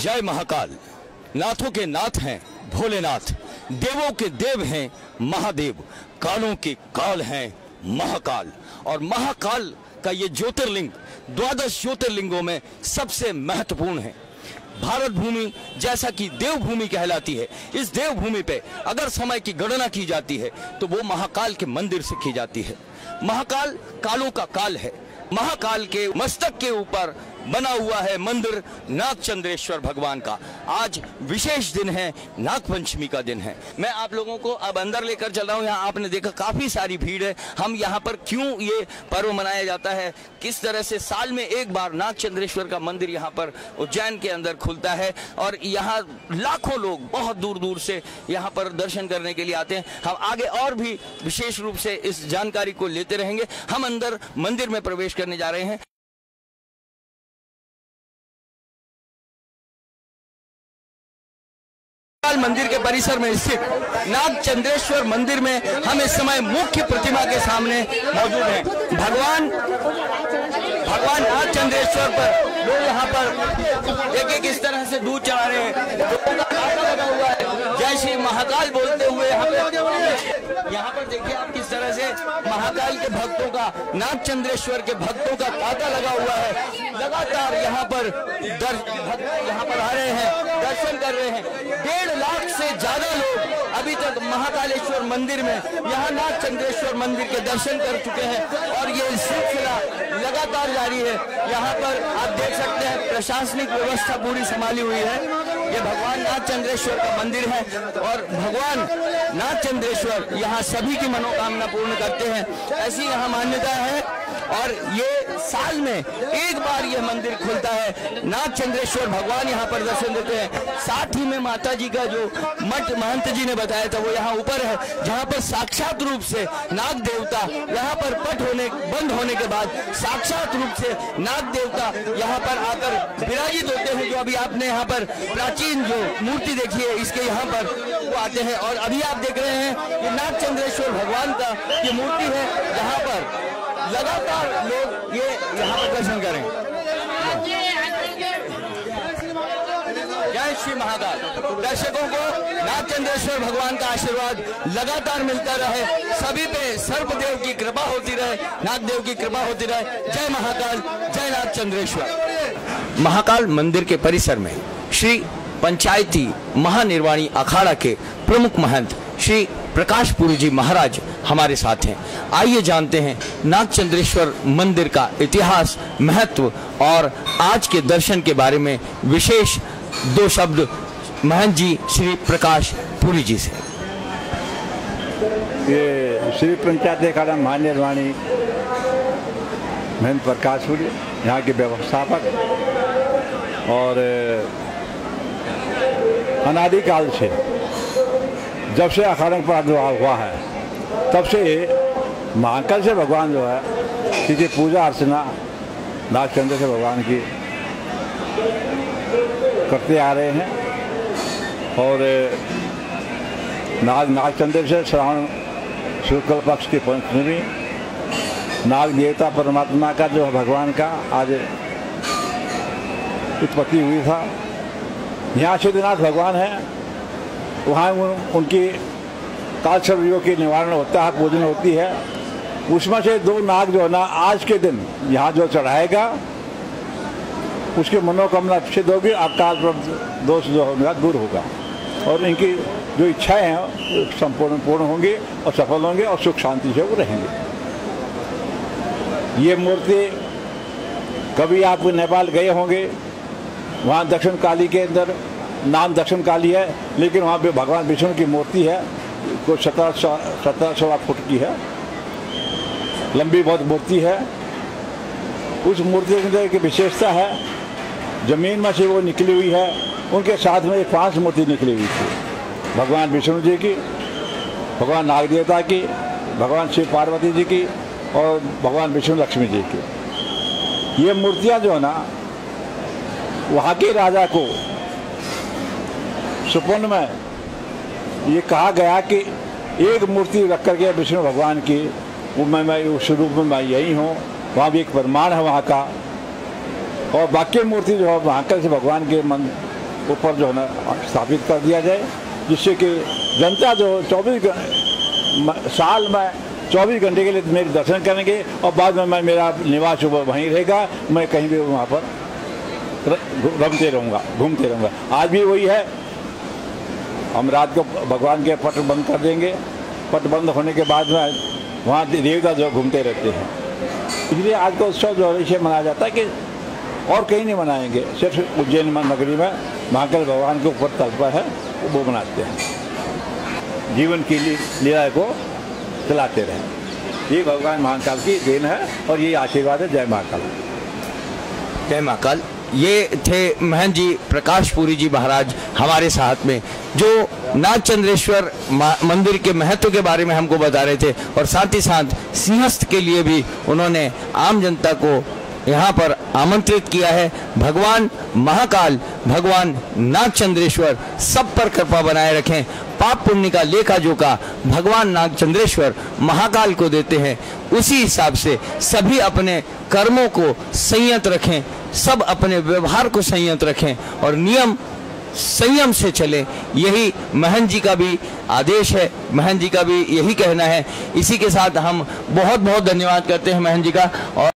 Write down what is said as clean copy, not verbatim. जय महाकाल। नाथों के नाथ हैं भोलेनाथ, देवों के देव हैं महादेव, कालों के काल हैं महाकाल। और महाकाल का ये ज्योतिर्लिंग 12 ज्योतिर्लिंगों में सबसे महत्वपूर्ण है। भारत भूमि जैसा कि देवभूमि कहलाती है, इस देवभूमि पे अगर समय की गणना की जाती है तो वो महाकाल के मंदिर से की जाती है। महाकाल कालों का काल है। महाकाल के मस्तक के ऊपर बना हुआ है मंदिर नागचंद्रेश्वर भगवान का। आज विशेष दिन है, नागपंचमी का दिन है। मैं आप लोगों को अब अंदर लेकर चल रहा हूँ। यहाँ आपने देखा काफ़ी सारी भीड़ है। हम यहाँ पर क्यों ये पर्व मनाया जाता है, किस तरह से साल में एक बार नागचंद्रेश्वर का मंदिर यहाँ पर उज्जैन के अंदर खुलता है और यहाँ लाखों लोग बहुत दूर दूर से यहाँ पर दर्शन करने के लिए आते हैं। हम आगे और भी विशेष रूप से इस जानकारी को लेते रहेंगे। हम अंदर मंदिर में प्रवेश करने जा रहे हैं। मंदिर के परिसर में स्थित नागचंद्रेश्वर मंदिर में हम इस समय मुख्य प्रतिमा के सामने मौजूद हैं। भगवान नागचंद्रेश्वर पर लोग यहाँ पर एक इस तरह से दूध चढ़ा रहे हैं। जय श्री महाकाल बोलते हुए यहाँ पर देखिए आप किस तरह से महाकाल के भक्तों का, नागचंद्रेश्वर के भक्तों का तांता लगा हुआ है। लगातार यहाँ पर आ रहे हैं, दर्शन कर रहे हैं। 1.5 लाख से ज्यादा लोग अभी तक महाकालेश्वर मंदिर में, यहाँ नागचंद्रेश्वर मंदिर के दर्शन कर चुके हैं और ये सिलसिला लगातार जारी है। यहाँ पर आप देख सकते हैं प्रशासनिक व्यवस्था पूरी संभाली हुई है। ये भगवान नागचंद्रेश्वर का मंदिर है और भगवान नागचंद्रेश्वर यहाँ सभी की मनोकामना पूर्ण करते हैं, ऐसी यहाँ मान्यता है। और ये साल में एक बार यह मंदिर खुलता है, नागचंद्रेश्वर भगवान यहाँ पर दर्शन देते हैं। साथ ही में माता जी का जो मठ महंत जी ने बताया था वो यहाँ ऊपर है, जहाँ पर साक्षात रूप से नाग देवता यहाँ पर पट होने बंद होने के बाद साक्षात रूप से नाग देवता यहाँ पर आकर विराजित होते हैं। जो अभी आपने यहाँ पर प्राचीन जो मूर्ति देखी है इसके यहाँ पर वो आते हैं। और अभी आप देख रहे हैं ये नागचंद्रेश्वर भगवान का ये मूर्ति है, यहाँ पर लगातार लोग ये यहाँ पर दर्शन करें। जय श्री महाकाल। दर्शकों को नागचंद्रेश्वर भगवान का आशीर्वाद लगातार मिलता रहे, सभी पे सर्वदेव की कृपा होती रहे, नागदेव की कृपा होती रहे। जय महाकाल, जय नागचंद्रेश्वर। महाकाल मंदिर के परिसर में श्री पंचायती महानिर्वाणी अखाड़ा के प्रमुख महंत श्री प्रकाश पुरी जी महाराज हमारे साथ हैं। आइए जानते हैं नागचंद्रेश्वर मंदिर का इतिहास, महत्व और आज के दर्शन के बारे में विशेष 2 शब्द महंत जी श्री प्रकाश पुरी जी से। ये श्री पंचायत अखाड़ा महानिर्वाणी महंत प्रकाश पुरी यहाँ के व्यवस्थापक और अनादिकाल से जब से अखाड़ा पर प्रादुर्भाव हुआ है तब से महाकाल से भगवान जो है क्योंकि पूजा अर्चना नागचंद्र से भगवान की करते आ रहे हैं। और नागचंद्र से श्रावण शुक्ल पक्ष की पंचमी नाग देवता परमात्मा का जो भगवान का आज उत्पत्ति हुई था। यहाँ शुद्धनाथ भगवान है, वहाँ उनकी कालसर्वयों की निवारण होता है, पूजन होती है। उसमें से 2 नाग जो है ना आज के दिन यहाँ जो चढ़ाएगा उसकी मनोकामना सिद्ध होगी, अकाल दोष जो होगा दूर होगा और इनकी जो इच्छाएं हैं संपूर्ण पूर्ण होंगी और सफल होंगे और सुख शांति से वो रहेंगे। ये मूर्ति कभी आप नेपाल गए होंगे, वहाँ दक्षिण काली के अंदर नाम दक्षिण काली है लेकिन वहाँ पे भगवान विष्णु की मूर्ति है, कुछ 17-16 फुट की है, लंबी बहुत मूर्ति है। उस मूर्ति के अंदर एक विशेषता है, जमीन में से वो निकली हुई है, उनके साथ में 5 मूर्ति निकली हुई थी, भगवान विष्णु जी की, भगवान नाग देवता की, भगवान शिव पार्वती जी की और भगवान विष्णु लक्ष्मी जी की। ये मूर्तियाँ जो है ना वहाँ के राजा को सुपन में ये कहा गया कि एक मूर्ति रख कर के विष्णु भगवान की मैं उस रूप में मैं यही हूँ, वहाँ भी एक प्रमाण है वहाँ का। और बाकी मूर्ति जो है वहाँ से भगवान के मन ऊपर जो है ना स्थापित कर दिया जाए, जिससे कि जनता जो 24 साल में 24 घंटे के लिए मेरे दर्शन करेंगे और बाद में मेरा निवास वहीं रहेगा, मैं कहीं भी वहाँ पर रमते रहूँगा, घूमते रहूँगा। आज भी वही है, हम रात को भगवान के पट बंद कर देंगे, पट बंद होने के बाद में वहाँ देवता जो घूमते रहते हैं, इसलिए आज का उत्सव जो है इसे मनाया जाता है कि और कहीं नहीं मनाएंगे, सिर्फ उज्जैन नगरी में महाकाल भगवान के ऊपर तल पर है वो मनाते हैं। जीवन की लीला को चलाते रहें, ये भगवान महाकाल की देन है और ये आशीर्वाद है। जय महाकाल, जय महाकाल। ये थे महंत जी प्रकाश पुरी जी महाराज हमारे साथ में, जो नागचंद्रेश्वर मंदिर के महत्व के बारे में हमको बता रहे थे और साथ ही साथ सिंहस्थ के लिए भी उन्होंने आम जनता को यहाँ पर आमंत्रित किया है। भगवान महाकाल, भगवान नागचंद्रेश्वर सब पर कृपा बनाए रखें। पाप पुण्य का लेखा जोखा भगवान नागचंद्रेश्वर महाकाल को देते हैं, उसी हिसाब से सभी अपने कर्मों को संयत रखें, सब अपने व्यवहार को संयत रखें और नियम संयम से चलें। यही महंत जी का भी आदेश है, महंत जी का भी यही कहना है। इसी के साथ हम बहुत बहुत धन्यवाद करते हैं महंत जी का। और